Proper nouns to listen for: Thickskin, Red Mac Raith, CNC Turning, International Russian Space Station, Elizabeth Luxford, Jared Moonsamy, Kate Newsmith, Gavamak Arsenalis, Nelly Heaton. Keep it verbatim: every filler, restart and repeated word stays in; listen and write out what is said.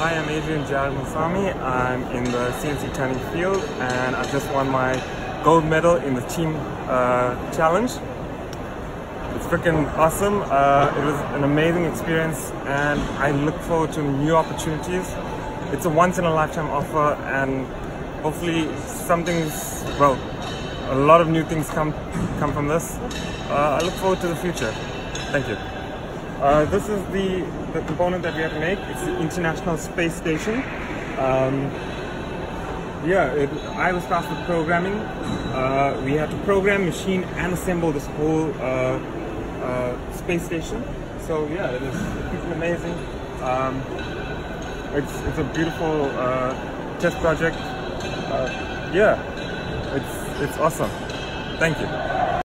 Hi, I'm Adrian Jared Moonsamy. I'm in the C N C Turning field and I've just won my gold medal in the team uh, challenge. It's freaking awesome. Uh, it was an amazing experience and I look forward to new opportunities. It's a once in a lifetime offer and hopefully something's, well, a lot of new things come, come from this. Uh, I look forward to the future. Thank you. Uh, this is the, the component that we have to make. It's the International Space Station. Um, yeah, it, I was tasked with programming. Uh, we had to program, machine, and assemble this whole uh, uh, space station. So yeah, it is it's amazing. Um, it's it's a beautiful uh, test project. Uh, yeah, it's it's awesome. Thank you.